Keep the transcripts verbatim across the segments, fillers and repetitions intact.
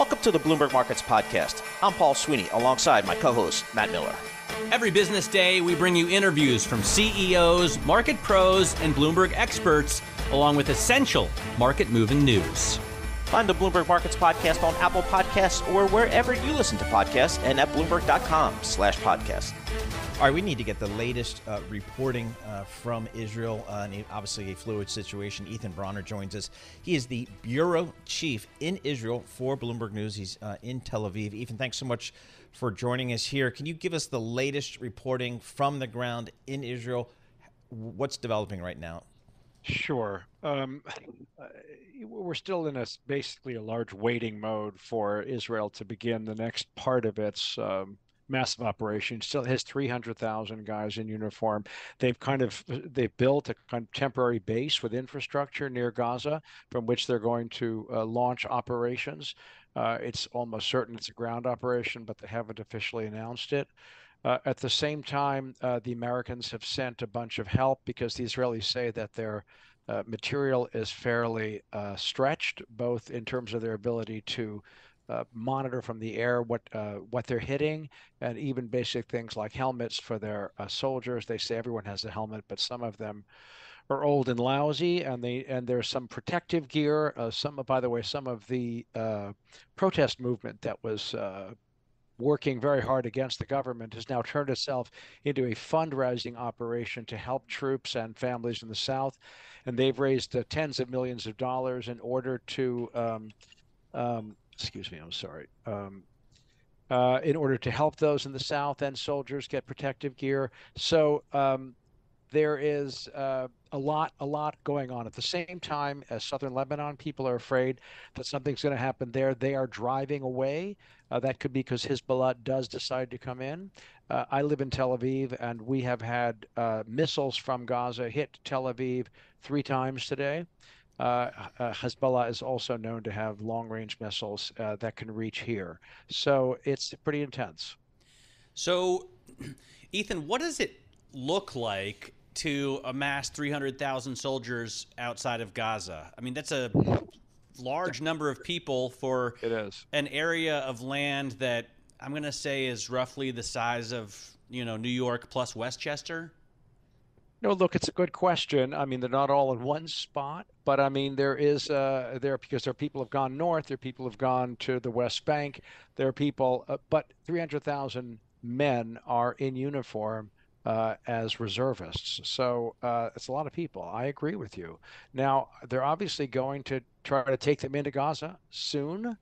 Welcome to the Bloomberg Markets Podcast. I'm Paul Sweeney, alongside my co-host, Matt Miller. Every business day, we bring you interviews from C E Os, market pros, and Bloomberg experts, along with essential market-moving news. Find the Bloomberg Markets Podcast on Apple Podcasts or wherever you listen to podcasts and at Bloomberg.com slash podcast. All right, we need to get the latest uh, reporting uh, from Israel. Uh, and obviously, a fluid situation. Ethan Bronner joins us. He is the bureau chief in Israel for Bloomberg News. He's uh, in Tel Aviv. Ethan, thanks so much for joining us here. Can you give us the latest reporting from the ground in Israel? What's developing right now? Sure. Um, we're still in a basically a large waiting mode for Israel to begin the next part of its um, massive operation. Still has three hundred thousand guys in uniform. They've kind of they've built a temporary base with infrastructure near Gaza from which they're going to uh, launch operations. Uh, it's almost certain it's a ground operation, but they haven't officially announced it. Uh, at the same time, uh, the Americans have sent a bunch of help because the Israelis say that their uh, material is fairly uh, stretched, both in terms of their ability to Uh, monitor from the air what uh, what they're hitting, and even basic things like helmets for their uh, soldiers. They say everyone has a helmet, but some of them are old and lousy, and they and there's some protective gear. Uh, some, by the way, some of the uh, protest movement that was uh, working very hard against the government has now turned itself into a fundraising operation to help troops and families in the south, and they've raised uh, tens of millions of dollars in order to. Um, um, Excuse me, I'm sorry. Um, uh, in order to help those in the south and soldiers get protective gear, so um, there is uh, a lot, a lot going on. At the same time, as southern Lebanon people are afraid that something's going to happen there, they are driving away. Uh, that could be because Hezbollah does decide to come in. Uh, I live in Tel Aviv, and we have had uh, missiles from Gaza hit Tel Aviv three times today. Uh, uh, Hezbollah is also known to have long-range missiles uh, that can reach here. So it's pretty intense. So, Ethan, what does it look like to amass three hundred thousand soldiers outside of Gaza? I mean, that's a large number of people for it is. an area of land that I'm going to say is roughly the size of, you know, New York plus Westchester. No, look, it's a good question. I mean, they're not all in one spot, but I mean, there is uh, there because there are people who have gone north, there are people who have gone to the West Bank, there are people, uh, but three hundred thousand men are in uniform uh, as reservists. So uh, it's a lot of people. I agree with you. Now, they're obviously going to try to take them into Gaza soon.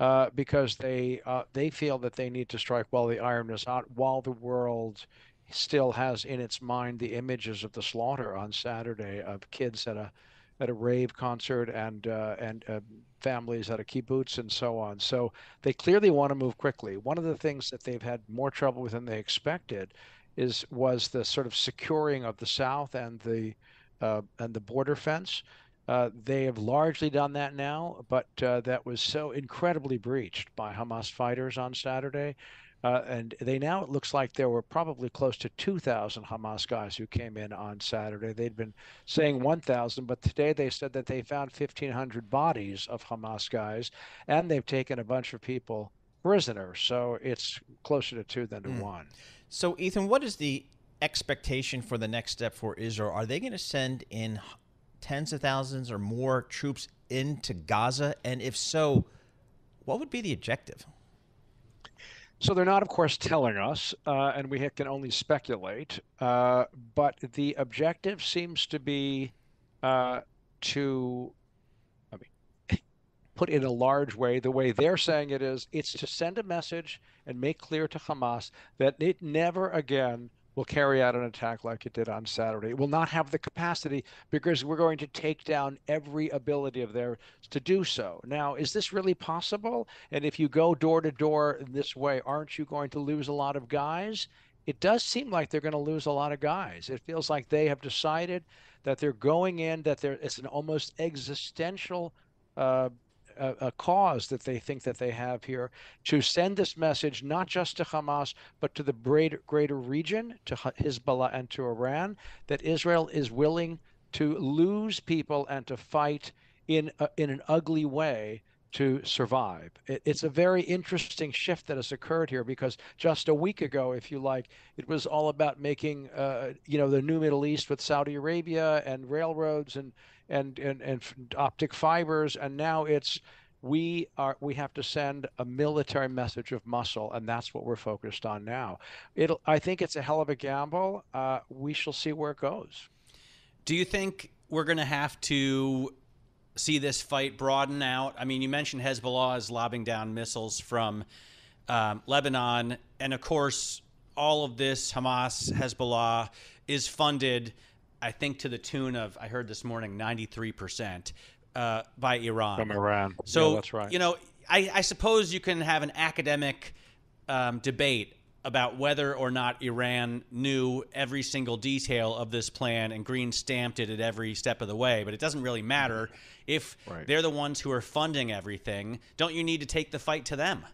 Uh, because they uh, they feel that they need to strike while the iron is hot, while the world still has in its mind the images of the slaughter on Saturday of kids at a at a rave concert and uh, and uh, families at a kibbutz and so on. So they clearly want to move quickly. One of the things that they've had more trouble with than they expected is was the sort of securing of the south and the uh, and the border fence. Uh, they have largely done that now, but uh, that was so incredibly breached by Hamas fighters on Saturday. Uh, and they now, it looks like there were probably close to two thousand Hamas guys who came in on Saturday. They'd been saying one thousand, but today they said that they found fifteen hundred bodies of Hamas guys, and they've taken a bunch of people prisoner. So it's closer to two than to mm. one. So, Ethan, what is the expectation for the next step for Israel? Are they going to send in tens of thousands or more troops into Gaza? And if so, what would be the objective? So they're not, of course, telling us, uh, and we can only speculate, uh, but the objective seems to be uh, to, I mean, put in a large way, the way they're saying it is, it's to send a message and make clear to Hamas that it never again will carry out an attack like it did on Saturday. It will not have the capacity because we're going to take down every ability of theirs to do so. Now, is this really possible? And if you go door to door in this way, aren't you going to lose a lot of guys? It does seem like they're going to lose a lot of guys. It feels like they have decided that they're going in, that they're, it's an almost existential uh, A, a cause that they think that they have here to send this message not just to Hamas but to the greater, greater region, to Hezbollah and to Iran, that Israel is willing to lose people and to fight in a, in an ugly way to survive. It, it's a very interesting shift that has occurred here, because just a week ago, if you like, it was all about making, uh, you know, the new Middle East with Saudi Arabia and railroads and and and, and optic fibers. And now it's we are we have to send a military message of muscle. And that's what we're focused on now. It'll I think it's a hell of a gamble. Uh, we shall see where it goes. Do you think we're going to have to see this fight broaden out? I mean, you mentioned Hezbollah is lobbing down missiles from um, Lebanon. And of course, all of this Hamas, Hezbollah is funded, I think, to the tune of, I heard this morning, ninety-three percent uh, by Iran. From Iran. So, yeah, that's right. You know, I, I suppose you can have an academic um, debate about whether or not Iran knew every single detail of this plan and green stamped it at every step of the way, but it doesn't really matter if right. they're the ones who are funding everything. Don't you need to take the fight to them?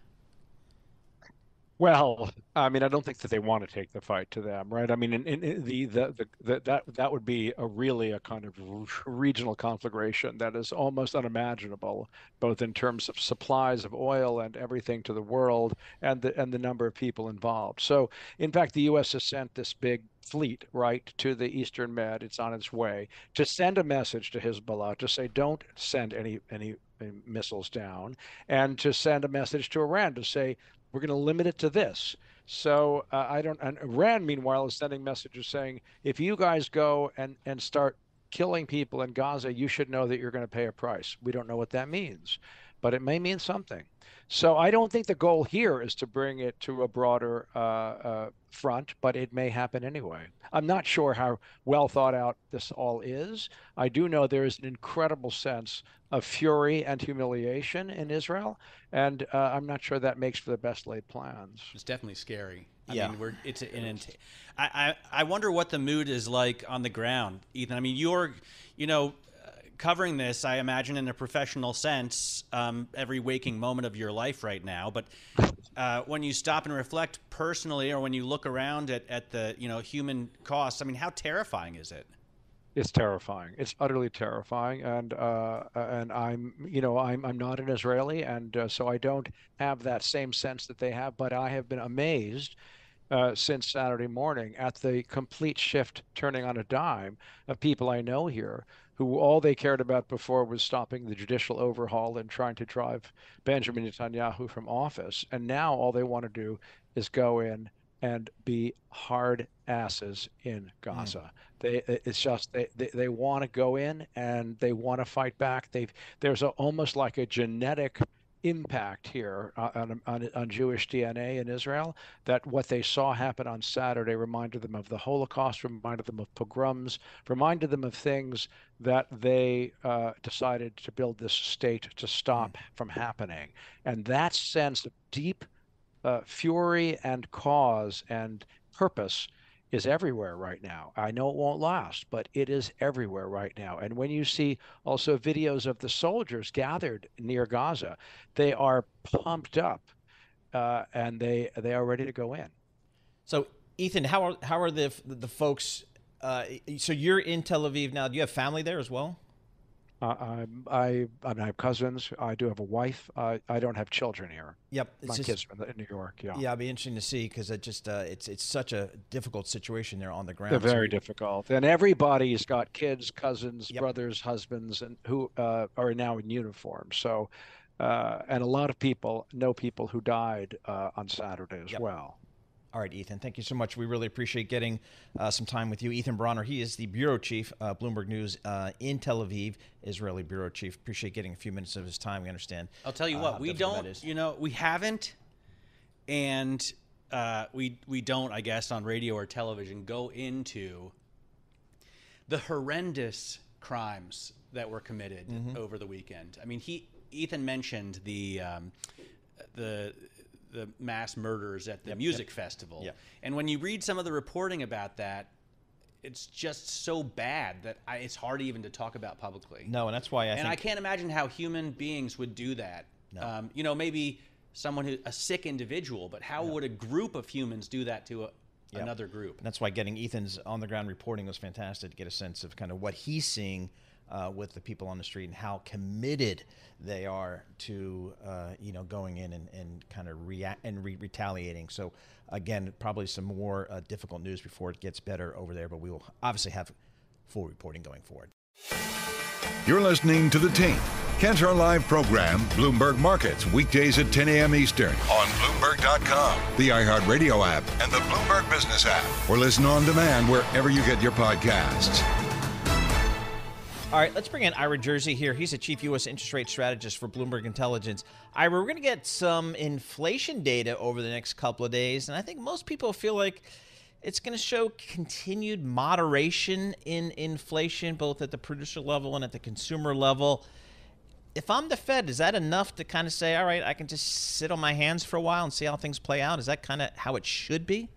Well, I mean, I don't think that they want to take the fight to them, right? I mean, in, in the, the, the, the, that that would be a really a kind of regional conflagration that is almost unimaginable, both in terms of supplies of oil and everything to the world, and the and the number of people involved. So, in fact, the U S has sent this big fleet, right, to the Eastern Med. It's on its way to send a message to Hezbollah to say, don't send any any missiles down, and to send a message to Iran to say, we're going to limit it to this. So uh, I don't. And Iran, meanwhile, is sending messages saying, if you guys go and, and start killing people in Gaza, you should know that you're going to pay a price. We don't know what that means, but it may mean something. So I don't think the goal here is to bring it to a broader uh, uh, front, but it may happen anyway. I'm not sure how well thought out this all is. I do know there is an incredible sense of fury and humiliation in Israel, and uh, I'm not sure that makes for the best laid plans. It's definitely scary. I yeah. mean, we're, it's an, an, I, I, I wonder what the mood is like on the ground, Ethan. I mean, you're, you know, covering this, I imagine, in a professional sense, um, every waking moment of your life right now. But uh, when you stop and reflect personally, or when you look around at, at the, you know, human costs, I mean, how terrifying is it? It's terrifying. It's utterly terrifying. And uh, and I'm, you know, I'm I'm not an Israeli, and uh, so I don't have that same sense that they have. But I have been amazed Uh, since Saturday morning at the complete shift, turning on a dime, of people I know here who all they cared about before was stopping the judicial overhaul and trying to drive Benjamin Netanyahu from office. And now all they want to do is go in and be hard asses in Gaza. Mm. They, it's just they, they, they want to go in and they want to fight back. They've, there's a, almost like a genetic impact here on, on, on Jewish D N A in Israel, that what they saw happen on Saturday reminded them of the Holocaust, reminded them of pogroms, reminded them of things that they uh, decided to build this state to stop from happening. And that sense of deep uh, fury and cause and purpose is everywhere right now. I know it won't last, but it is everywhere right now. And when you see also videos of the soldiers gathered near Gaza, they are pumped up uh, and they they are ready to go in. So, Ethan, how are, how are the, the folks, uh, so you're in Tel Aviv now, do you have family there as well? Uh, I, I, I have cousins. I do have a wife. I, I don't have children here. Yep, my just, kids are in New York. Yeah, yeah, it'd be interesting to see, because it just uh, it's it's such a difficult situation there on the ground. They're very so, difficult, and everybody's got kids, cousins, yep. brothers, husbands, and who uh, are now in uniform. So, uh, and a lot of people know people who died uh, on Saturday as yep. well. All right, Ethan, thank you so much. We really appreciate getting uh, some time with you. Ethan Bronner, he is the bureau chief, uh, Bloomberg News uh, in Tel Aviv, Israeli bureau chief. Appreciate getting a few minutes of his time. We understand. I'll tell you what, uh, we don't, you know, we haven't, and uh, we, we don't, I guess, on radio or television, go into the horrendous crimes that were committed mm-hmm. over the weekend. I mean, he Ethan mentioned the um, the... the mass murders at the yep, music yep. festival. Yep. And when you read some of the reporting about that, it's just so bad that I, it's hard even to talk about publicly. No, and that's why I And think I can't imagine how human beings would do that. No. Um, you know, maybe someone who, a sick individual, but how no. would a group of humans do that to a, yep. another group? And that's why getting Ethan's on the ground reporting was fantastic, to get a sense of kind of what he's seeing uh, with the people on the street and how committed they are to, uh, you know, going in and, and kind of react and re retaliating. So again, probably some more uh, difficult news before it gets better over there, but we will obviously have full reporting going forward. You're listening to The Tape, Kantar Live program, Bloomberg Markets, weekdays at ten a m Eastern on Bloomberg dot com, the iHeartRadio app, and the Bloomberg Business app, or listen on demand wherever you get your podcasts. All right, let's bring in Ira Jersey here. He's a chief U S interest rate strategist for Bloomberg Intelligence. Ira, we're going to get some inflation data over the next couple of days, and I think most people feel like it's going to show continued moderation in inflation, both at the producer level and at the consumer level. If I'm the Fed, is that enough to kind of say, all right, I can just sit on my hands for a while and see how things play out? Is that kind of how it should be?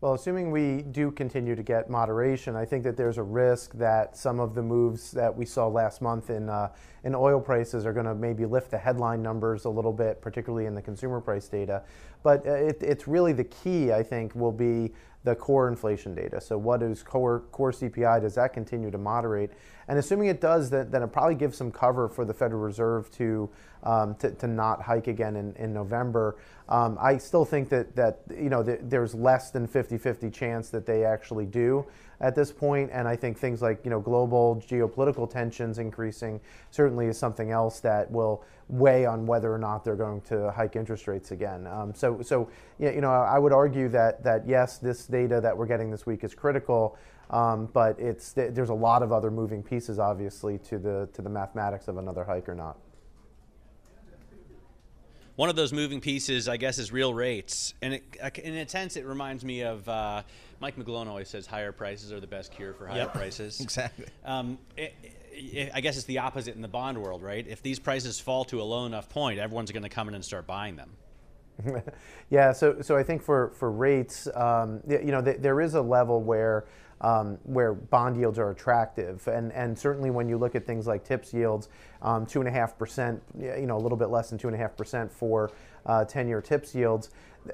Well, assuming we do continue to get moderation, I think that there's a risk that some of the moves that we saw last month in uh, in oil prices are going to maybe lift the headline numbers a little bit, particularly in the consumer price data. But it, it's really the key, I think, will be the core inflation data. So what is core, core C P I? Does that continue to moderate? And assuming it does, that, then it probably gives some cover for the Federal Reserve to um, to, to not hike again in, in November. Um, I still think that, that you know, th there's less than fifty fifty chance that they actually do at this point. And I think things like, you know, global geopolitical tensions increasing certainly is something else that will weigh on whether or not they're going to hike interest rates again. Um, so, so you know, I would argue that, that yes, this data that we're getting this week is critical, um, but it's, there's a lot of other moving pieces, obviously, to the, to the mathematics of another hike or not. One of those moving pieces, I guess, is real rates. And it, in a sense, it reminds me of uh, Mike McGlone always says higher prices are the best cure for higher yep. prices. Exactly. Um, it, it, I guess it's the opposite in the bond world, right? If these prices fall to a low enough point, everyone's going to come in and start buying them. yeah, so, so I think for, for rates, um, you know, th there is a level where Um, where bond yields are attractive, and and certainly when you look at things like TIPS yields, um, two and a half percent, you know, a little bit less than two and a half percent for uh, ten-year TIPS yields,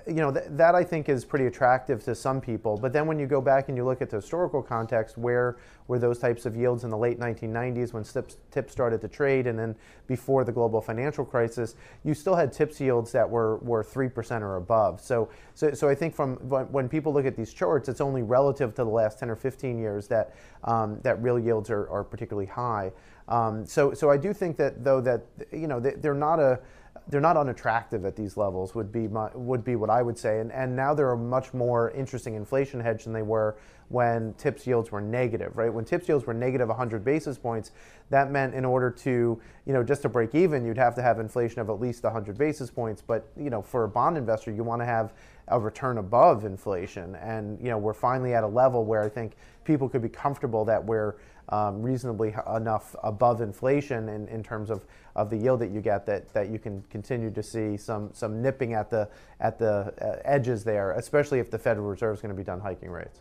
you know, th that I think is pretty attractive to some people. But then when you go back and you look at the historical context, where were those types of yields in the late nineteen nineties when TIPS, TIPS started to trade, and then before the global financial crisis, you still had TIPS yields that were were three percent or above. So, so so I think from when people look at these charts, it's only relative to the last ten or fifteen years that um, that real yields are, are particularly high. Um, so, so I do think that though that you know they, they're not a they're not unattractive at these levels would be my, would be what I would say. And and now they're a much more interesting inflation hedge than they were when TIPS yields were negative, right? When TIPS yields were negative one hundred basis points, that meant in order to, you know, just to break even, you'd have to have inflation of at least one hundred basis points. But, you know, for a bond investor, you want to have a return above inflation. And, you know, we're finally at a level where I think people could be comfortable that we're um, reasonably enough above inflation in, in terms of, of the yield that you get that, that you can continue to see some, some nipping at the, at the uh, edges there, especially if the Federal Reserve is going to be done hiking rates.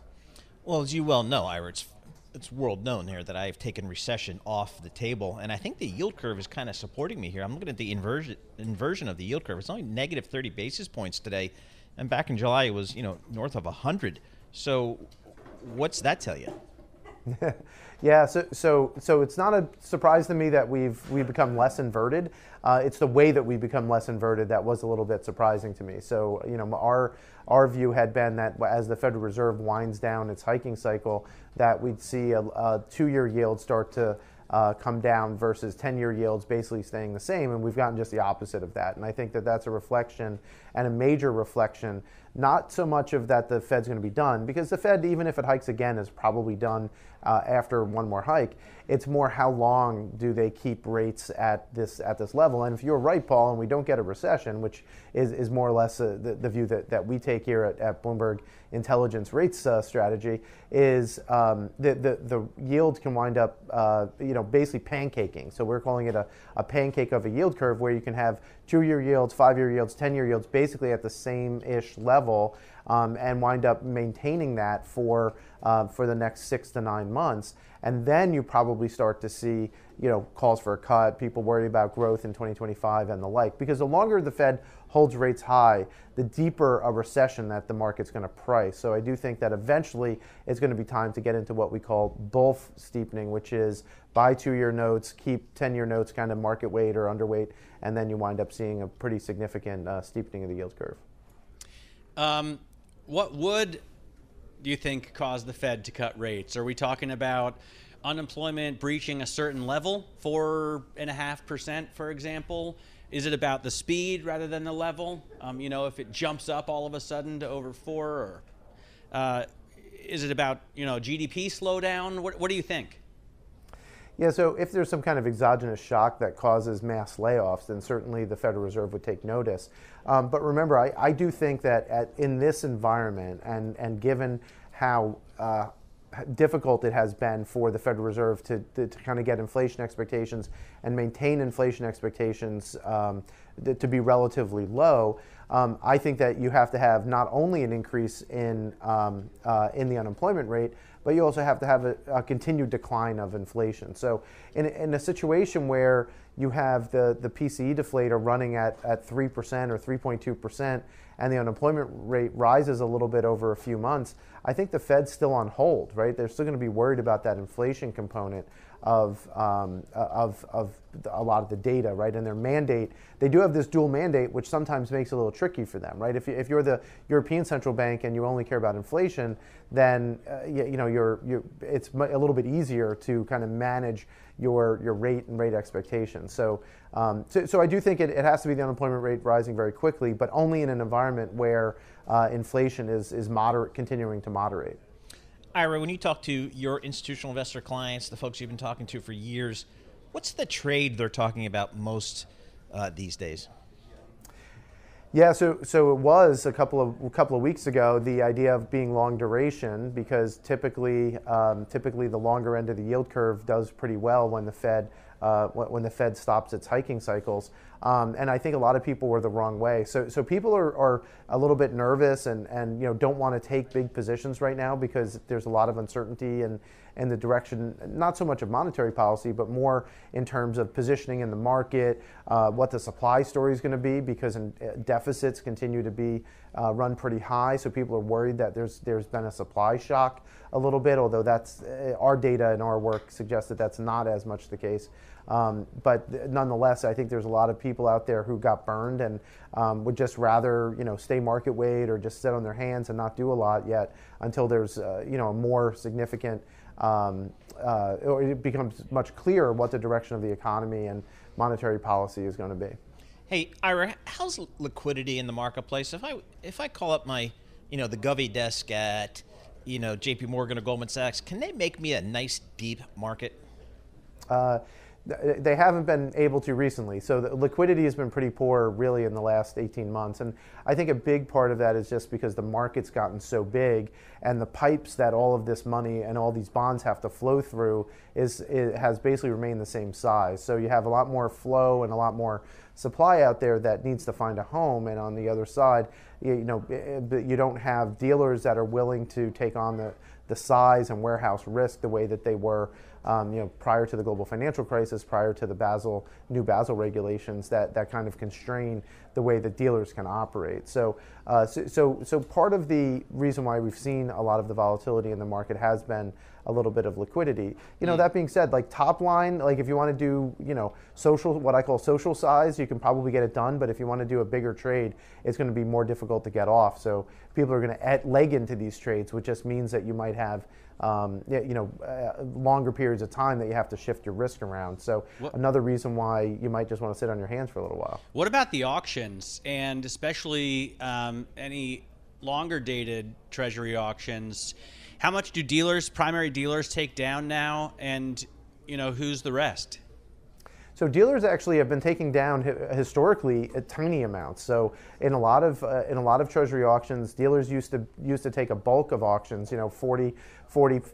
Well, as you well know, Ira, it's, it's world known here that I have taken recession off the table, and I think the yield curve is kind of supporting me here. I'm looking at the inversion inversion of the yield curve. It's only negative thirty basis points today, and back in July it was, you know, north of one hundred. So, what's that tell you? yeah, so so so it's not a surprise to me that we've we've become less inverted. Uh, it's the way that we become less inverted that was a little bit surprising to me. So, you know, our our view had been that as the Federal Reserve winds down its hiking cycle, that we'd see a, a two-year yield start to uh, come down versus ten-year yields basically staying the same, and we've gotten just the opposite of that. And I think that that's a reflection, and a major reflection, not so much of that the Fed's going to be done, because the Fed, even if it hikes again, is probably done uh, after one more hike. It's more how long do they keep rates at this at this level. And if you're right, Paul, and we don't get a recession, which is, is more or less uh, the, the view that, that we take here at, at Bloomberg Intelligence Rates uh, Strategy, is um, the, the, the yield can wind up uh, you know, basically pancaking. So we're calling it a, a pancake of a yield curve where you can have two-year yields, five-year yields, ten-year yields, basically at the same-ish level. um, and wind up maintaining that for uh, for the next six to nine months. And then you probably start to see, you know, calls for a cut, people worried about growth in twenty twenty-five and the like. Because the longer the Fed holds rates high, the deeper a recession that the market's going to price. So I do think that eventually it's going to be time to get into what we call bull steepening, which is buy two-year notes, keep ten-year notes kind of market weight or underweight, and then you wind up seeing a pretty significant uh, steepening of the yield curve. Um, what would... do you think caused the Fed to cut rates? Are we talking about unemployment breaching a certain level, four and a half percent, for example? Is it about the speed rather than the level? Um, you know, if it jumps up all of a sudden to over four, or uh, is it about, you know, G D P slowdown? What, what do you think? Yeah, so if there's some kind of exogenous shock that causes mass layoffs, then certainly the Federal Reserve would take notice. Um, but remember, I, I do think that at, in this environment, and, and given how uh, difficult it has been for the Federal Reserve to, to, to kind of get inflation expectations and maintain inflation expectations um, th- to be relatively low, um, I think that you have to have not only an increase in, um, uh, in the unemployment rate, but you also have to have a, a continued decline of inflation. So in, in a situation where you have the, the P C E deflator running at, at three percent or three point two percent, and the unemployment rate rises a little bit over a few months, I think the Fed's still on hold, right? They're still going to be worried about that inflation component of, um, of, of a lot of the data, right? And their mandate, they do have this dual mandate, which sometimes makes it a little tricky for them, right? If, you, if you're the European Central Bank and you only care about inflation, then uh, you, you know you're, you're, it's a little bit easier to kind of manage your your rate and rate expectations. So, um, so, so I do think it, it has to be the unemployment rate rising very quickly, but only in an environment where uh, inflation is is moderate, continuing to moderate. Ira, when you talk to your institutional investor clients, the folks you've been talking to for years, what's the trade they're talking about most uh, these days? Yeah, so so it was a couple of a couple of weeks ago the idea of being long duration, because typically um, typically the longer end of the yield curve does pretty well when the Fed uh, when the Fed stops its hiking cycles, um, and I think a lot of people were the wrong way. So so people are, are a little bit nervous and and you know don't want to take big positions right now because there's a lot of uncertainty and. and the direction, not so much of monetary policy, but more in terms of positioning in the market, uh, what the supply story is going to be, because in, uh, deficits continue to be uh, run pretty high, so people are worried that there's there's been a supply shock a little bit, although that's uh, our data and our work suggests that that's not as much the case. Um, but th- nonetheless, I think there's a lot of people out there who got burned and um, would just rather, you know, stay market weight or just sit on their hands and not do a lot yet until there's, uh, you know, a more significant Um, uh, or it becomes much clearer what the direction of the economy and monetary policy is going to be. Hey, Ira, how's liquidity in the marketplace? If I if I call up my, you know, the Govy desk at, you know, J P Morgan or Goldman Sachs, can they make me a nice deep market? Uh, They haven't been able to recently, so the liquidity has been pretty poor really in the last eighteen months, and I think a big part of that is just because the market's gotten so big, and the pipes that all of this money and all these bonds have to flow through is it has basically remained the same size. So you have a lot more flow and a lot more supply out there that needs to find a home, and on the other side, you know, you don't have dealers that are willing to take on the the size and warehouse risk the way that they were, um, you know, prior to the global financial crisis, prior to the Basel, new Basel regulations that, that kind of constrain the way that dealers can operate. So, uh, so, so, so part of the reason why we've seen a lot of the volatility in the market has been a little bit of liquidity. You know, mm. that being said, like top line, like if you want to do, you know, social, what I call social size, you can probably get it done. But if you want to do a bigger trade, it's going to be more difficult to get off. So people are going to leg into these trades, which just means that you might have, um, you know, uh, longer periods of time that you have to shift your risk around. So what, another reason why you might just want to sit on your hands for a little while. What about the auctions, and especially um, any longer dated Treasury auctions? How much do dealers, primary dealers, take down now, and, you know, who's the rest? So dealers actually have been taking down historically at tiny amounts. So in a lot of uh, in a lot of Treasury auctions, dealers used to used to take a bulk of auctions, you know, forty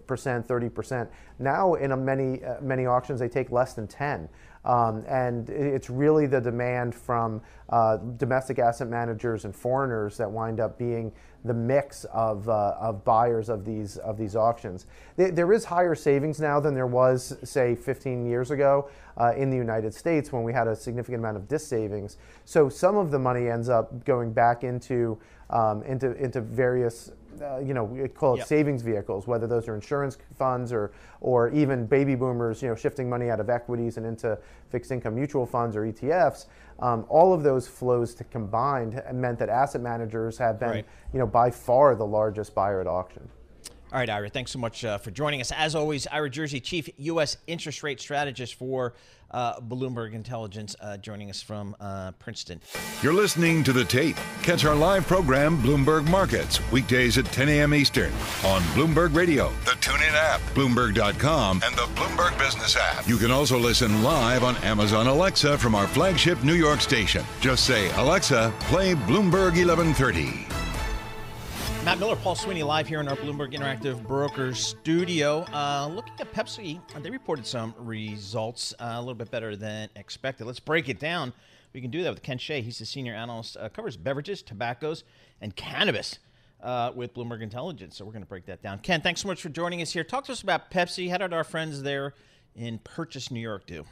percent, thirty percent. Now in a many uh, many auctions, they take less than ten. Um, and it's really the demand from uh, domestic asset managers and foreigners that wind up being the mix of uh, of buyers of these of these auctions. There is higher savings now than there was, say, fifteen years ago uh, in the United States, when we had a significant amount of dissavings. So some of the money ends up going back into um, into into various. Uh, you know, we call it yep. savings vehicles, whether those are insurance funds or or even baby boomers, you know, shifting money out of equities and into fixed income mutual funds or E T Fs. Um, all of those flows to combined meant that asset managers have been, right. you know, by far the largest buyer at auction. All right, Ira, thanks so much uh, for joining us. As always, Ira Jersey, Chief U S Interest Rate Strategist for uh, Bloomberg Intelligence, uh, joining us from uh, Princeton. You're listening to The Tape. Catch our live program, Bloomberg Markets, weekdays at ten a.m. Eastern on Bloomberg Radio, the TuneIn app, Bloomberg dot com, and the Bloomberg Business app. You can also listen live on Amazon Alexa from our flagship New York station. Just say, Alexa, play Bloomberg eleven thirty. Matt Miller, Paul Sweeney, live here in our Bloomberg Interactive Brokers studio. Uh, looking at Pepsi, they reported some results uh, a little bit better than expected. Let's break it down. We can do that with Ken Shea. He's the senior analyst, uh, covers beverages, tobaccos, and cannabis uh, with Bloomberg Intelligence. So we're going to break that down. Ken, thanks so much for joining us here. Talk to us about Pepsi. How did our friends there in Purchase, New York, do?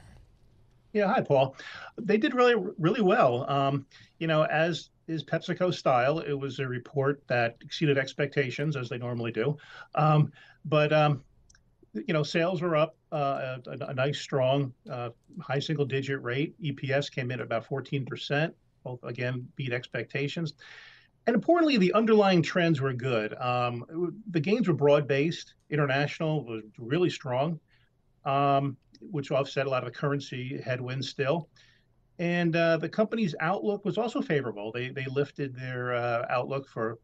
Yeah, hi, Paul. They did really, really well. Um, you know, as is PepsiCo style, it was a report that exceeded expectations, as they normally do. Um, but, um, you know, sales were up uh, a, a nice, strong, uh, high single digit rate. E P S came in at about fourteen percent, both, again, beat expectations. And importantly, the underlying trends were good. Um, the gains were broad-based. International was really strong, um, which offset a lot of the currency headwinds still. And uh, the company's outlook was also favorable. They they lifted their uh, outlook for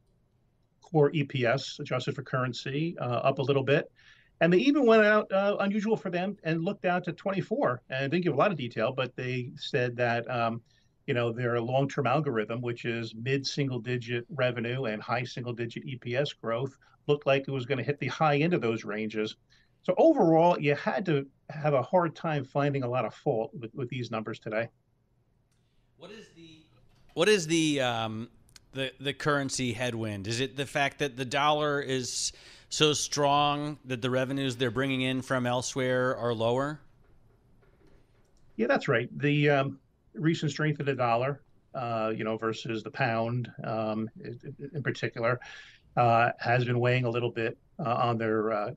core E P S, adjusted for currency, uh, up a little bit. And they even went out, uh, unusual for them, and looked out to twenty-four. And I didn't give a lot of detail, but they said that, um, you know, their long-term algorithm, which is mid-single-digit revenue and high single-digit E P S growth, looked like it was going to hit the high end of those ranges. So overall, you had to have a hard time finding a lot of fault with, with these numbers today. What is the what is the um, the the currency headwind? Is it the fact that the dollar is so strong that the revenues they're bringing in from elsewhere are lower? Yeah, that's right. The um, recent strength of the dollar, uh, you know, versus the pound, um, in particular, uh, has been weighing a little bit uh, on their uh,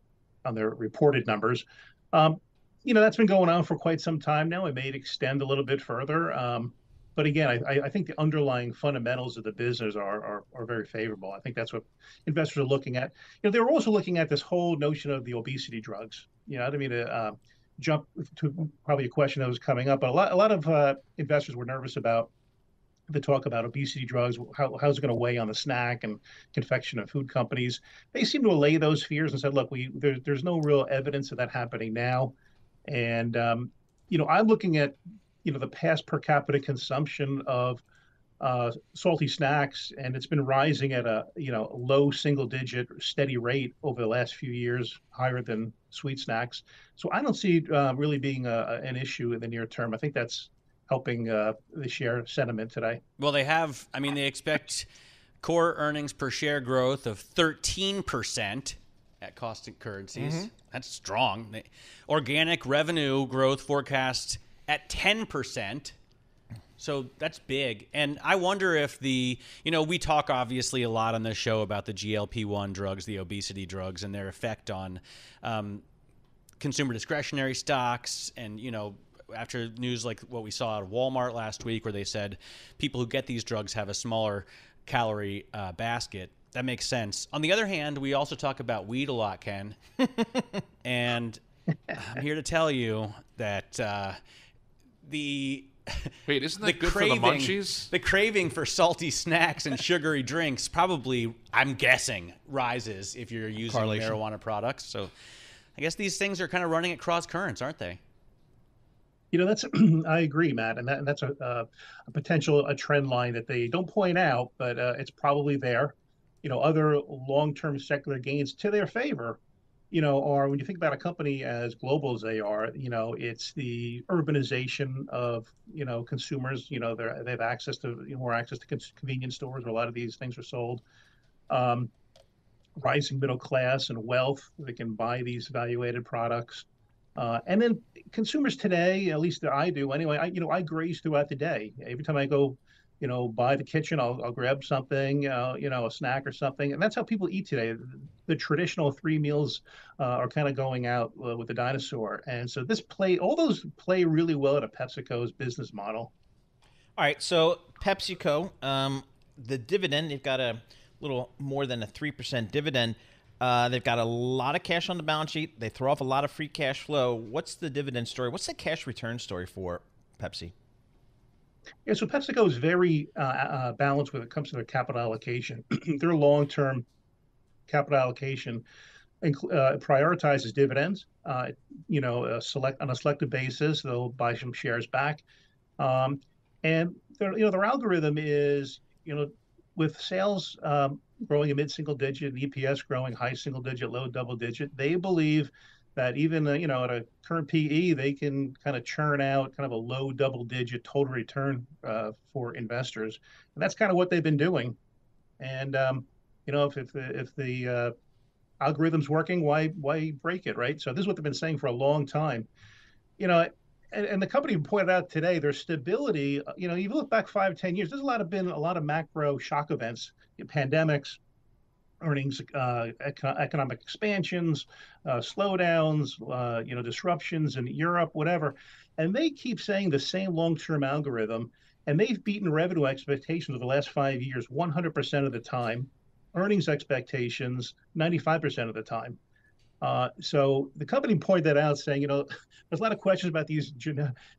on their reported numbers. Um, you know, that's been going on for quite some time now. It may extend a little bit further. Um, But again, I, I think the underlying fundamentals of the business are, are are very favorable. I think that's what investors are looking at. You know, they were also looking at this whole notion of the obesity drugs. You know, I didn't mean to uh, jump to probably a question that was coming up, but a lot a lot of uh, investors were nervous about the talk about obesity drugs, how how's it going to weigh on the snack and confection and food companies. They seem to allay those fears and said, look, we there, there's no real evidence of that happening now. And um, you know, I'm looking at. You know, the past per capita consumption of uh, salty snacks, and it's been rising at a, you know, low single digit steady rate over the last few years, higher than sweet snacks. So I don't see it uh, really being a, an issue in the near term. I think that's helping uh, the share sentiment today. Well, they have, I mean, they expect core earnings per share growth of thirteen percent at constant currencies. Mm-hmm. That's strong. They, organic revenue growth forecast at ten percent. So that's big. And I wonder if the, you know, we talk obviously a lot on this show about the G L P one drugs, the obesity drugs, and their effect on um, consumer discretionary stocks. And, you know, after news like what we saw at Walmart last week, where they said people who get these drugs have a smaller calorie uh, basket. That makes sense. On the other hand, we also talk about weed a lot, Ken. And I'm here to tell you that... Uh, The wait, isn't that good craving, for the munchies? The craving for salty snacks and sugary drinks probably, I'm guessing, rises if you're using Correlation. marijuana products. So, I guess these things are kind of running at cross currents, aren't they? You know, that's I agree, Matt, and, that, and that's a, uh, a potential a trend line that they don't point out, but uh, it's probably there. You know, other long-term secular gains to their favor you know, are, when you think about a company as global as they are, you know, it's the urbanization of, you know, consumers. You know, they they have access to, you know, more access to convenience stores where a lot of these things are sold. Um, rising middle class and wealth, they can buy these valuated products. Uh, and then consumers today, at least I do anyway, I, you know, I graze throughout the day. Every time I go, you know, by the kitchen, I'll, I'll grab something, uh, you know, a snack or something. And that's how people eat today. The traditional three meals uh, are kind of going out uh, with the dinosaur. And so this play, all those play really well at a PepsiCo's business model. All right. So PepsiCo, um, the dividend, they've got a little more than a three percent dividend. Uh, they've got a lot of cash on the balance sheet. They throw off a lot of free cash flow. What's the dividend story? What's the cash return story for Pepsi? Yeah, so PepsiCo is very uh, uh, balanced when it comes to their capital allocation. Their long-term capital allocation uh, prioritizes dividends. Uh, you know, uh, select on a selective basis, they'll buy some shares back, um, and their you know their algorithm is you know with sales. Um, growing a mid-single digit, and E P S growing high single digit, low double digit. They believe that even, you know, at a current P E, they can kind of churn out kind of a low double digit total return uh, for investors. And that's kind of what they've been doing. And, um, you know, if, if the, if the uh, algorithm's working, why, why break it, right? So this is what they've been saying for a long time. You know, and, and the company pointed out today, their stability, you know, you look back five, ten years, there's a lot of been a lot of macro shock events, pandemics, earnings, uh, econ- economic expansions, uh, slowdowns, uh, you know, disruptions in Europe, whatever. And they keep saying the same long-term algorithm, and they've beaten revenue expectations over the last five years one hundred percent of the time, earnings expectations ninety-five percent of the time. Uh, so the company pointed that out, saying, you know, there's a lot of questions about these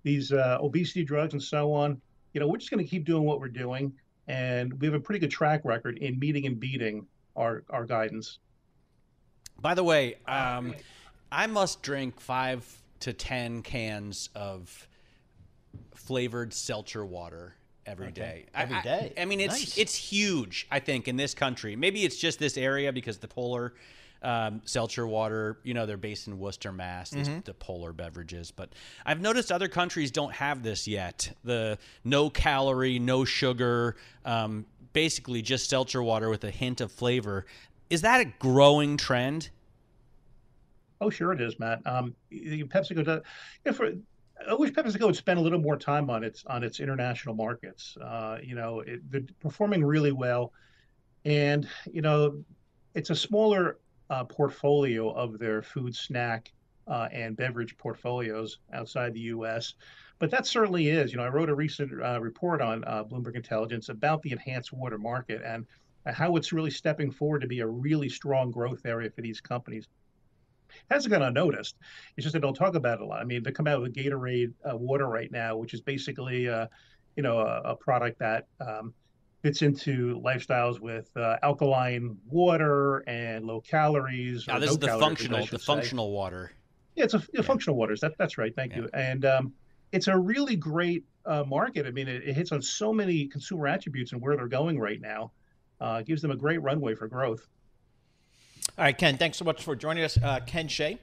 these uh, obesity drugs and so on. You know, we're just going to keep doing what we're doing. And we have a pretty good track record in meeting and beating our, our guidance. By the way, um, I must drink five to ten cans of flavored seltzer water every okay. day. Every I, day. I, I mean, it's nice. It's huge, I think, in this country. Maybe it's just this area because the polar um, seltzer water, you know, they're based in Worcester, Mass, mm-hmm. these, the polar beverages. But I've noticed other countries don't have this yet. The no calorie, no sugar, um, basically just seltzer water with a hint of flavor. Is that a growing trend? Oh, sure it is, Matt. Um, PepsiCo does. You know, for, I wish PepsiCo would spend a little more time on its on its international markets. Uh, you know, it, they're performing really well. And, you know, it's a smaller Uh, portfolio of their food, snack, uh, and beverage portfolios outside the U S. But that certainly is, you know, I wrote a recent uh, report on uh, Bloomberg Intelligence about the enhanced water market and how it's really stepping forward to be a really strong growth area for these companies. It hasn't gone unnoticed. It's just they don't talk about it a lot. I mean, they come out with Gatorade uh, water right now, which is basically, uh, you know, a, a product that um, fits into lifestyles with uh, alkaline water and low calories. Now, this no is the calories, functional, the say. functional water. Yeah, it's a yeah. functional waters. That, that's right. Thank yeah. you. And um, it's a really great uh, market. I mean, it, it hits on so many consumer attributes and where they're going right now. Uh, it gives them a great runway for growth. All right, Ken, thanks so much for joining us. Uh, Ken Shea,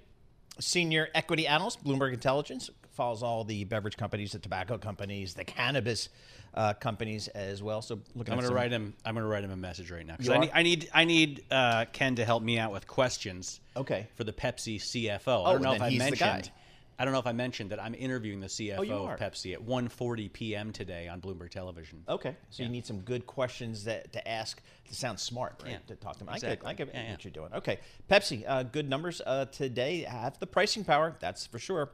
senior equity analyst, Bloomberg Intelligence, follows all the beverage companies, the tobacco companies, the cannabis uh, companies as well. So look, I'm going to write him. I'm going to write him a message right now. I need, I need, I need uh, Ken to help me out with questions. Okay. For the Pepsi C F O. Oh, I don't know if I mentioned. I don't know if I mentioned that I'm interviewing the C F O oh, of Pepsi at one forty p.m. today on Bloomberg Television. Okay. So yeah. you need some good questions that to ask to sound smart, right? Yeah. To talk to them. Exactly. I get I get yeah, what yeah. you're doing. Okay. Pepsi, uh, good numbers uh, today. Have the pricing power. That's for sure.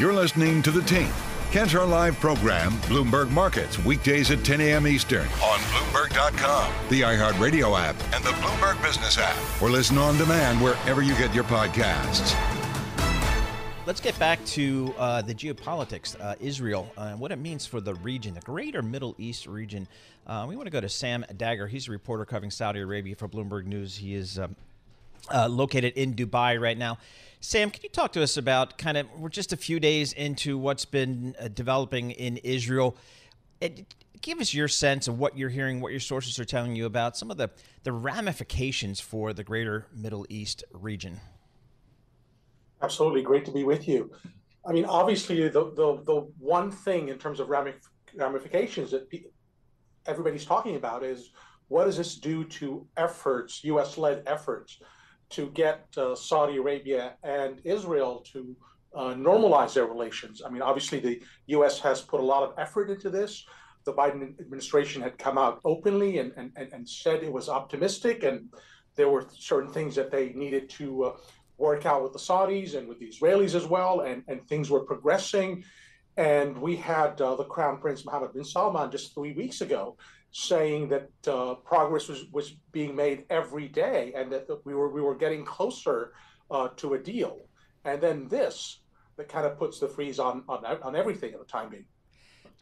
You're listening to The Tape, Kent's our live program, Bloomberg Markets, weekdays at ten a.m. Eastern on Bloomberg dot com, the iHeartRadio app, and the Bloomberg Business app, or listen on demand wherever you get your podcasts. Let's get back to uh, the geopolitics, uh, Israel, and uh, what it means for the region, the greater Middle East region. Uh, we want to go to Sam Dagher. He's a reporter covering Saudi Arabia for Bloomberg News. He is um, uh, located in Dubai right now. Sam, can you talk to us about kind of, we're just a few days into what's been uh, developing in Israel. It, give us your sense of what you're hearing, what your sources are telling you about some of the, the ramifications for the greater Middle East region. Absolutely. Great to be with you. I mean, obviously, the the, the one thing in terms of ramifications that pe- everybody's talking about is, what does this do to efforts, U S-led efforts, to get uh, Saudi Arabia and Israel to uh, normalize their relations? I mean, obviously, the U S has put a lot of effort into this. The Biden administration had come out openly and, and, and said it was optimistic, and there were certain things that they needed to uh, work out with the Saudis and with the Israelis as well, and, and things were progressing. And we had uh, the Crown Prince Mohammed bin Salman just three weeks ago saying that uh, progress was, was being made every day, and that we were we were getting closer uh, to a deal. And then this, that kind of puts the freeze on, on, on everything at the time being.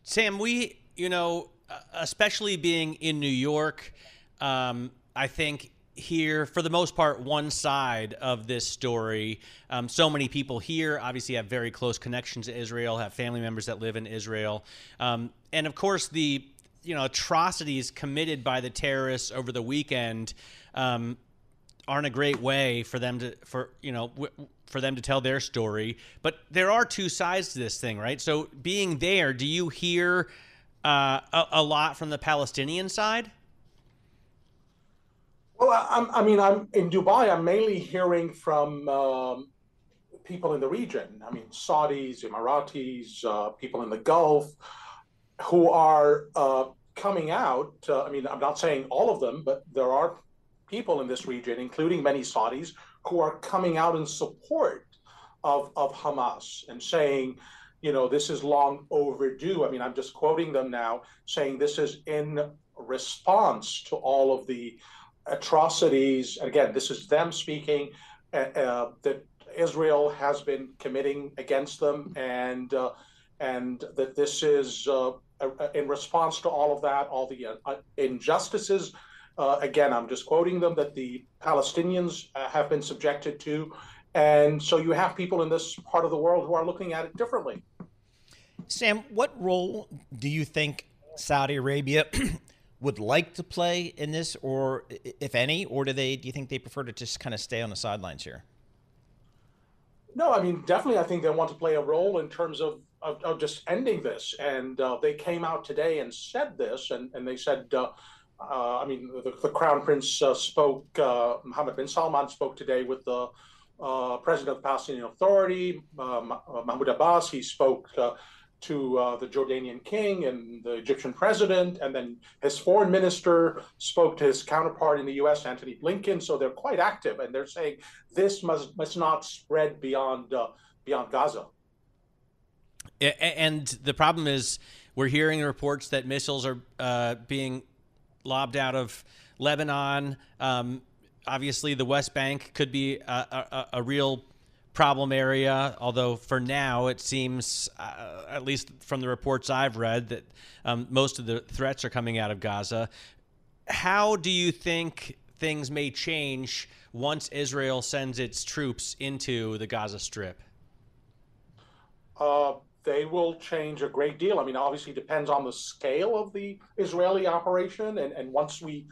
Sam, we, you know, especially being in New York, um, I think here, for the most part, one side of this story. Um, so many people here obviously have very close connections to Israel, have family members that live in Israel. Um, and of course, the you know atrocities committed by the terrorists over the weekend um, aren't a great way for them to for you know w- for them to tell their story. But there are two sides to this thing, right? So being there, do you hear uh, a, a lot from the Palestinian side? Well, I'm, I mean, I'm in Dubai. I'm mainly hearing from um, people in the region. I mean, Saudis, Emiratis, uh, people in the Gulf, who are uh, coming out. Uh, I mean, I'm not saying all of them, but there are people in this region, including many Saudis, who are coming out in support of of Hamas and saying, you know, this is long overdue. I mean, I'm just quoting them now, saying this is in response to all of the atrocities, and again, this is them speaking, uh, uh, that Israel has been committing against them, and uh, and that this is uh, in response to all of that, all the uh, injustices. Uh, again, I'm just quoting them, that the Palestinians uh, have been subjected to, and so you have people in this part of the world who are looking at it differently. Sam, what role do you think Saudi Arabia would like to play in this, or if any, or do they? Do you think they prefer to just kind of stay on the sidelines here? No, I mean, definitely, I think they want to play a role in terms of of, of just ending this. And uh, they came out today and said this, and and they said, uh, uh, I mean, the, the Crown Prince uh, spoke, uh, Mohammed bin Salman spoke today with the uh, president of the Palestinian Authority, uh, Mahmoud Abbas. He spoke Uh, to uh, the Jordanian king and the Egyptian president, and then his foreign minister spoke to his counterpart in the U S, Antony Blinken. So they're quite active, and they're saying this must must not spread beyond uh, beyond Gaza. And the problem is, we're hearing reports that missiles are uh, being lobbed out of Lebanon. Um, obviously, the West Bank could be a, a, a real problem area, although for now it seems, uh, at least from the reports I've read, that um, most of the threats are coming out of Gaza. How do you think things may change once Israel sends its troops into the Gaza Strip? Uh, they will change a great deal. I mean, obviously it depends on the scale of the Israeli operation, and, and once we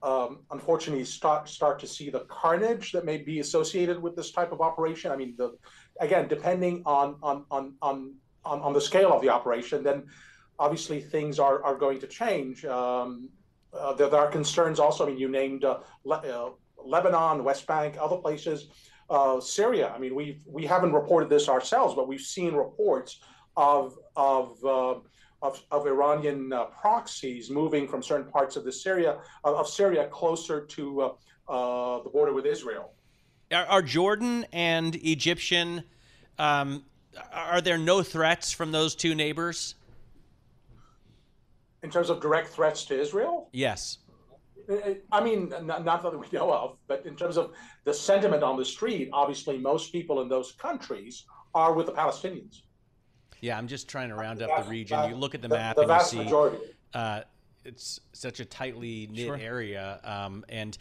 Um, unfortunately, start start to see the carnage that may be associated with this type of operation. I mean, the, again, depending on on, on on on the scale of the operation, then obviously things are, are going to change. Um, uh, there, there are concerns also. I mean, you named uh, Le- uh, Lebanon, West Bank, other places, uh, Syria. I mean, we we haven't reported this ourselves, but we've seen reports of of. Uh, Of, of Iranian uh, proxies moving from certain parts of the Syria of, of Syria closer to uh, uh, the border with Israel. Are, are Jordan and Egyptian? Um, are there no threats from those two neighbors? In terms of direct threats to Israel? Yes. I mean, not, not that we know of, but in terms of the sentiment on the street, obviously most people in those countries are with the Palestinians. Yeah, I'm just trying to round up the region. You look at the map and you see uh, it's such a tightly knit sure. area. Um, and,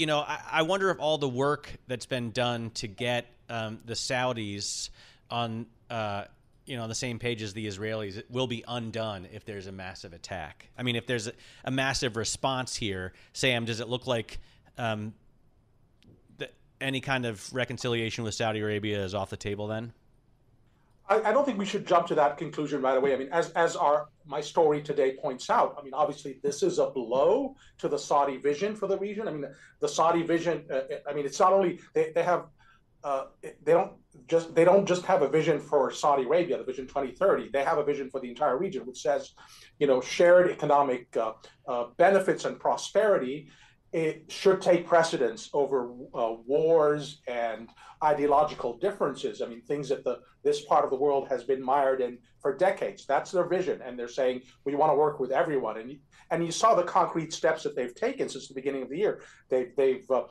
you know, I, I wonder if all the work that's been done to get um, the Saudis on uh, you know, on the same page as the Israelis, it will be undone if there's a massive attack. I mean, if there's a, a massive response here, Sam, does it look like um, the, any kind of reconciliation with Saudi Arabia is off the table then? I, I don't think we should jump to that conclusion right away. I mean, as, as our my story today points out, I mean, obviously, this is a blow to the Saudi vision for the region. I mean, the Saudi vision, uh, I mean, it's not only they, they have Uh, they don't just they don't just have a vision for Saudi Arabia, the Vision twenty thirty. They have a vision for the entire region, which says, you know, shared economic uh, uh, benefits and prosperity it should take precedence over uh, wars and ideological differences. I mean, things that the this part of the world has been mired in for decades. That's their vision, and they're saying we want to work with everyone. And and you saw the concrete steps that they've taken since the beginning of the year. They, they've uh,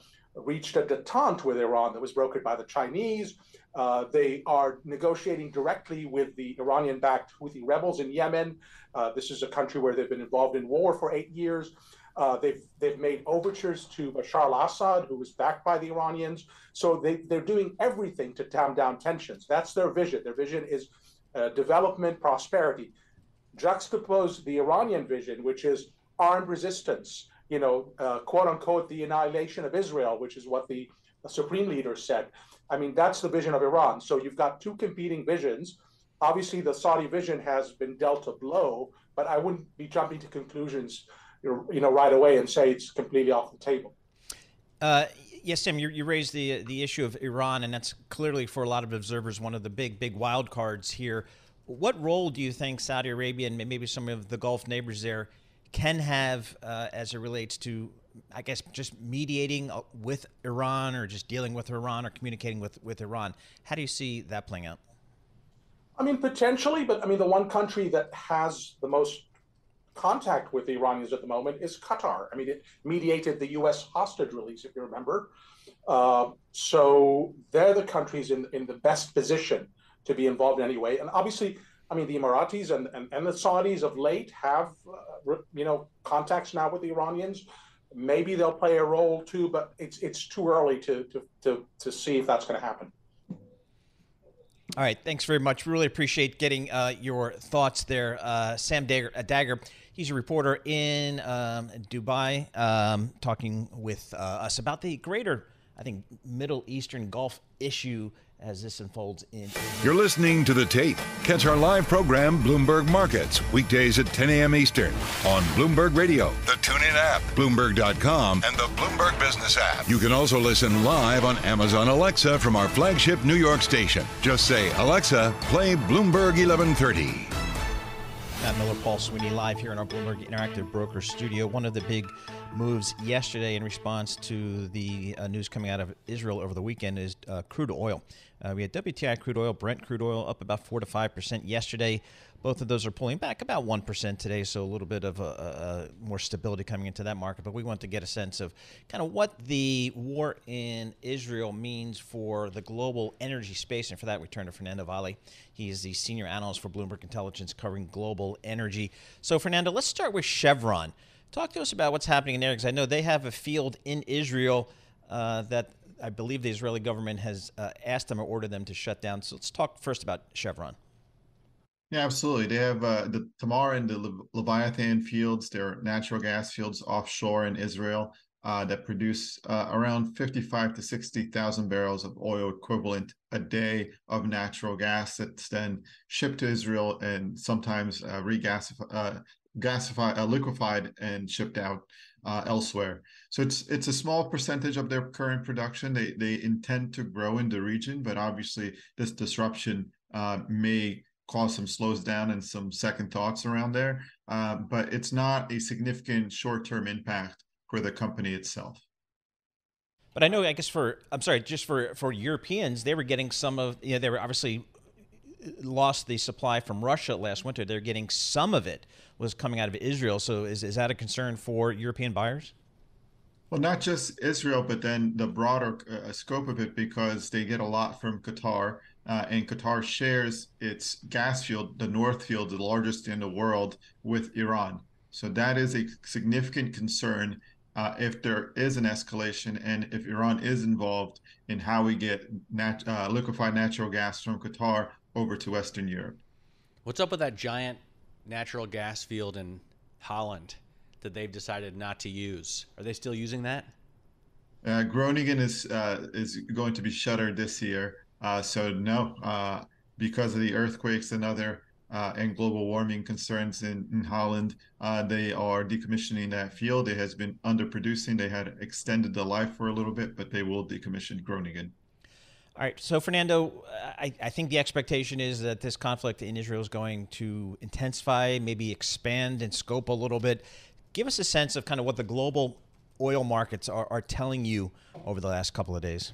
reached a detente with Iran that was brokered by the Chinese. Uh, they are negotiating directly with the Iranian-backed Houthi rebels in Yemen. Uh, this is a country where they've been involved in war for eight years. Uh, they've they've made overtures to Bashar al-Assad, who was backed by the Iranians. So they, they're doing everything to tamp down tensions. That's their vision. Their vision is uh, development, prosperity. Juxtapose the Iranian vision, which is armed resistance, you know, uh, quote unquote, the annihilation of Israel, which is what the, the Supreme Leader said. I mean, that's the vision of Iran. So you've got two competing visions. Obviously, the Saudi vision has been dealt a blow, but I wouldn't be jumping to conclusions, you know, right away and say it's completely off the table. Uh, yes, Sam, you, you raised the, the issue of Iran, and that's clearly for a lot of observers one of the big, big wild cards here. What role do you think Saudi Arabia and maybe some of the Gulf neighbors there can have uh, as it relates to, I guess, just mediating with Iran or just dealing with Iran or communicating with, with Iran? How do you see that playing out? I mean, potentially, but I mean, the one country that has the most contact with the Iranians at the moment is Qatar. I mean, it mediated the U S hostage release, if you remember. Uh, so they're the countries in, in the best position to be involved in any way. And obviously, I mean, the Emiratis and, and, and the Saudis of late have, uh, you know, contacts now with the Iranians. Maybe they'll play a role too, but it's it's too early to to to, to see if that's going to happen. All right, thanks very much. Really appreciate getting uh, your thoughts there, uh, Sam Dagher, uh, Dagher. He's a reporter in um, Dubai, um, talking with uh, us about the greater, I think, Middle Eastern Gulf issue as this unfolds in. You're listening to The Tape. Catch our live program, Bloomberg Markets, weekdays at ten a m Eastern on Bloomberg Radio, the TuneIn app, Bloomberg dot com, and the Bloomberg Business app. You can also listen live on Amazon Alexa from our flagship New York station. Just say, Alexa, play Bloomberg eleven thirty. Matt Miller, Paul Sweeney, live here in our Bloomberg Interactive Broker Studio. One of the big moves yesterday in response to the uh, news coming out of Israel over the weekend is uh, crude oil. Uh, we had W T I crude oil, Brent crude oil up about four to five percent yesterday. Both of those are pulling back about one percent today, so a little bit of a, a more stability coming into that market. But we want to get a sense of kind of what the war in Israel means for the global energy space. And for that, we turn to Fernando Valle. He is the senior analyst for Bloomberg Intelligence covering global energy. So, Fernando, let's start with Chevron. Talk to us about what's happening in there, because I know they have a field in Israel uh, that I believe the Israeli government has uh, asked them or ordered them to shut down. So let's talk first about Chevron. Yeah, absolutely. They have uh, the Tamar and the Le- Leviathan fields. They're natural gas fields offshore in Israel uh, that produce uh, around fifty-five to sixty thousand barrels of oil equivalent a day of natural gas that's then shipped to Israel and sometimes uh, regasified, uh, gasified, uh, liquefied and shipped out uh, elsewhere. So it's it's a small percentage of their current production. They they intend to grow in the region, but obviously this disruption uh, may cause some slows down and some second thoughts around there, uh, but it's not a significant short-term impact for the company itself. But I know, I guess for, I'm sorry, just for, for Europeans, they were getting some of, you know, they were obviously lost the supply from Russia last winter. They're getting some of it was coming out of Israel. So is, is that a concern for European buyers? Well, not just Israel, but then the broader uh, scope of it, because they get a lot from Qatar. Uh, and Qatar shares its gas field, the North Field, the largest in the world, with Iran. So that is a significant concern uh, if there is an escalation and if Iran is involved in how we get nat- uh, liquefied natural gas from Qatar over to Western Europe. What's up with that giant natural gas field in Holland that they've decided not to use? Are they still using that? Uh, Groningen is uh, is going to be shuttered this year. Uh, so no, uh, because of the earthquakes and other uh, and global warming concerns in, in Holland, uh, they are decommissioning that field. It has been underproducing. They had extended the life for a little bit, but they will decommission Groningen. All right. So, Fernando, I, I think the expectation is that this conflict in Israel is going to intensify, maybe expand in scope a little bit. Give us a sense of kind of what the global oil markets are, are telling you over the last couple of days.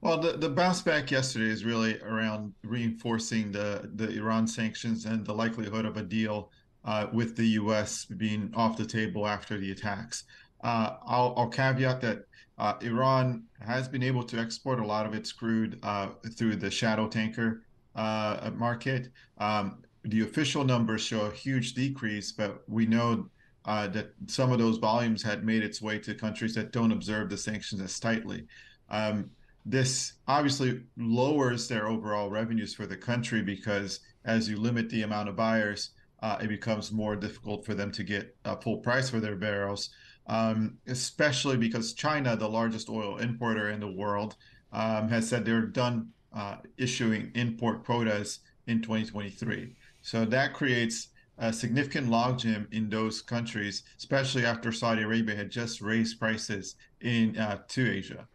Well, the, the bounce back yesterday is really around reinforcing the, the Iran sanctions and the likelihood of a deal uh, with the U S being off the table after the attacks. Uh, I'll, I'll caveat that uh, Iran has been able to export a lot of its crude uh, through the shadow tanker uh, market. Um, the official numbers show a huge decrease, but we know uh, that some of those volumes had made its way to countries that don't observe the sanctions as tightly. Um, this obviously lowers their overall revenues for the country because as you limit the amount of buyers, uh, it becomes more difficult for them to get a full price for their barrels. Um, especially because China, the largest oil importer in the world, um, has said they're done uh, issuing import quotas in twenty twenty-three. So that creates a significant logjam in those countries, especially after Saudi Arabia had just raised prices in uh, to Asia.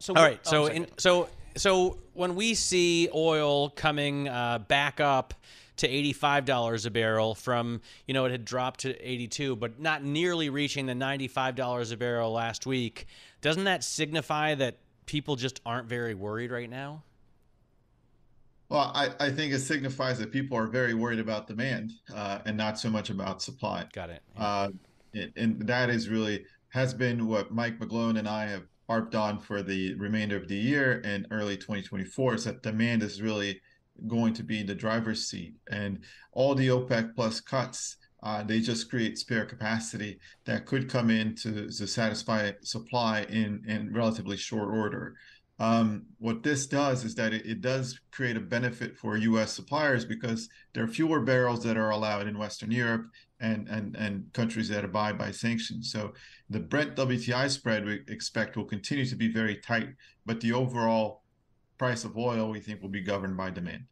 So all right. So oh, in, so so when we see oil coming uh, back up to eighty-five dollars a barrel from, you know, it had dropped to eighty-two, but not nearly reaching the ninety-five dollars a barrel last week. Doesn't that signify that people just aren't very worried right now? Well, I, I think it signifies that people are very worried about demand uh, and not so much about supply. Got it. Yeah. Uh, and, and that is really has been what Mike McGlone and I have harped on for the remainder of the year and early twenty twenty-four, is that demand is really going to be in the driver's seat, and all the OPEC plus cuts, uh, they just create spare capacity that could come in to, to satisfy supply in, in relatively short order. Um, what this does is that it, it does create a benefit for U S suppliers because there are fewer barrels that are allowed in Western Europe and, and, and countries that abide by sanctions. So the Brent W T I spread we expect will continue to be very tight, but the overall price of oil, we think, will be governed by demand.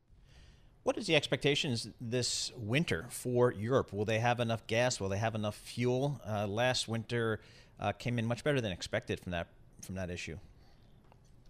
What is the expectations this winter for Europe? Will they have enough gas? Will they have enough fuel? Uh, last winter uh, came in much better than expected from that from that issue.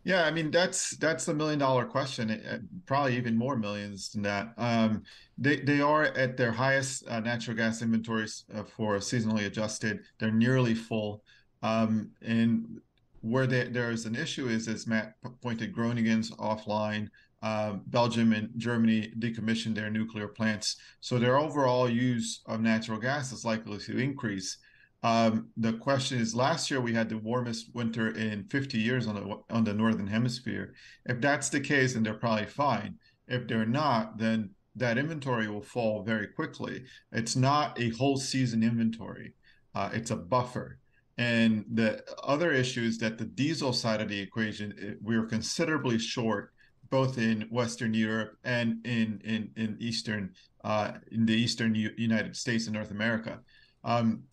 Yeah, I mean, that's that's the million-dollar question, it, uh, probably even more millions than that. Um, they, they are at their highest uh, natural gas inventories uh, for seasonally adjusted. They're nearly full. Um, and where they, there is an issue is, as Matt pointed, Groningen's offline. Uh, Belgium and Germany decommissioned their nuclear plants. So their overall use of natural gas is likely to increase. Um, the question is, last year we had the warmest winter in fifty years on the, on the Northern Hemisphere. If that's the case, then they're probably fine. If they're not, then that inventory will fall very quickly. It's not a whole season inventory. Uh, it's a buffer. And the other issue is that the diesel side of the equation, it, we are considerably short, both in Western Europe and in in in Eastern uh, in the Eastern U United States and North America. Um,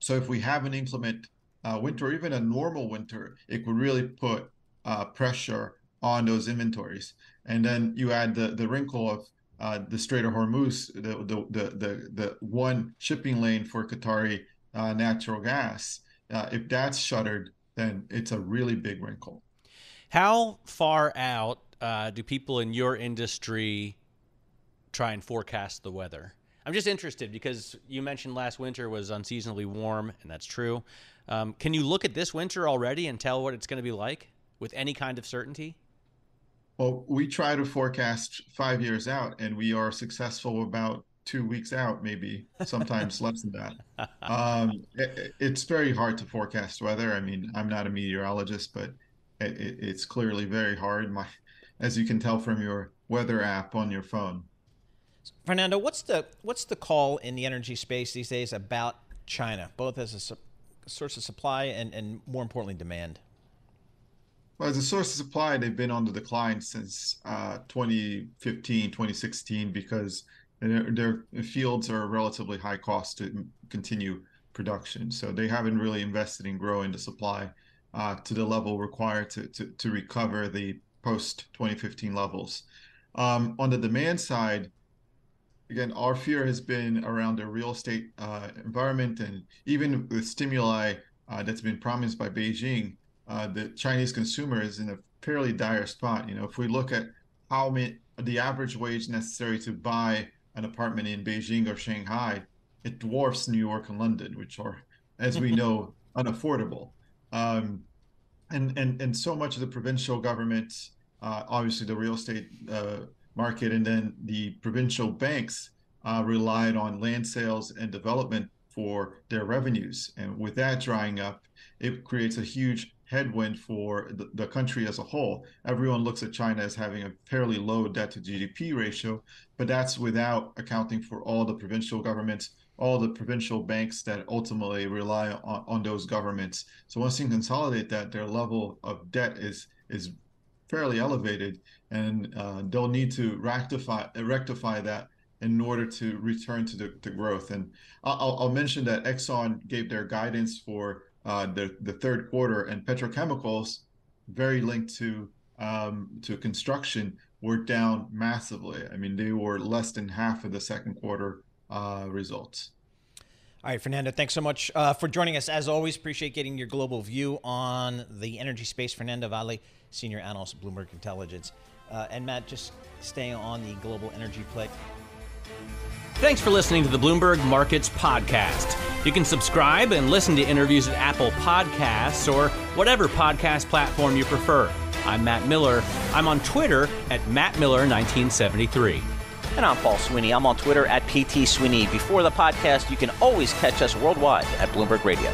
so if we have an inclement uh, winter, or even a normal winter, it would really put uh, pressure on those inventories. And then you add the the wrinkle of uh, the Strait of Hormuz, the the the the, the one shipping lane for Qatari uh, natural gas. Uh, if that's shuttered, then it's a really big wrinkle. How far out uh, do people in your industry try and forecast the weather? I'm just interested because you mentioned last winter was unseasonably warm, and that's true. Um, can you look at this winter already and tell what it's going to be like with any kind of certainty? Well, we try to forecast five years out, and we are successful about two weeks out, maybe, sometimes less than that. Um, it, it's very hard to forecast weather. I mean, I'm not a meteorologist, but it, it, it's clearly very hard, My, as you can tell from your weather app on your phone. Fernando, what's the, what's the call in the energy space these days about China, both as a, su a source of supply and, and more importantly, demand? Well, as a source of supply, they've been on the decline since uh, twenty fifteen, twenty sixteen, because their, their fields are relatively high cost to continue production. So they haven't really invested in growing the supply uh, to the level required to, to, to recover the post twenty fifteen levels. Um, on the demand side, again, our fear has been around the real estate uh, environment, and even with stimuli uh, that's been promised by Beijing, uh, the Chinese consumer is in a fairly dire spot. You know, if we look at how many, the average wage necessary to buy an apartment in Beijing or Shanghai, it dwarfs New York and London, which are, as we know, unaffordable. Um, and, and, and so much of the provincial government, uh, obviously the real estate uh, market, and then the provincial banks uh, relied on land sales and development for their revenues. And with that drying up, it creates a huge headwind for the, the country as a whole. Everyone looks at China as having a fairly low debt to G D P ratio, but that's without accounting for all the provincial governments, all the provincial banks that ultimately rely on, on those governments. So once you consolidate that, their level of debt is is fairly elevated, and uh, they'll need to rectify rectify that in order to return to the to growth. And I'll, I'll mention that Exxon gave their guidance for uh, the the third quarter, and petrochemicals, very linked to um, to construction, were down massively. I mean, they were less than half of the second quarter uh, results. All right, Fernando, thanks so much uh, for joining us. As always, appreciate getting your global view on the energy space. Fernando Valle, senior analyst at Bloomberg Intelligence. Uh, and Matt, just stay on the global energy play. Thanks for listening to the Bloomberg Markets Podcast. You can subscribe and listen to interviews at Apple Podcasts or whatever podcast platform you prefer. I'm Matt Miller. I'm on Twitter at Matt Miller nineteen seventy-three. And I'm Paul Sweeney. I'm on Twitter at P T Sweeney. Before the podcast, you can always catch us worldwide at Bloomberg Radio.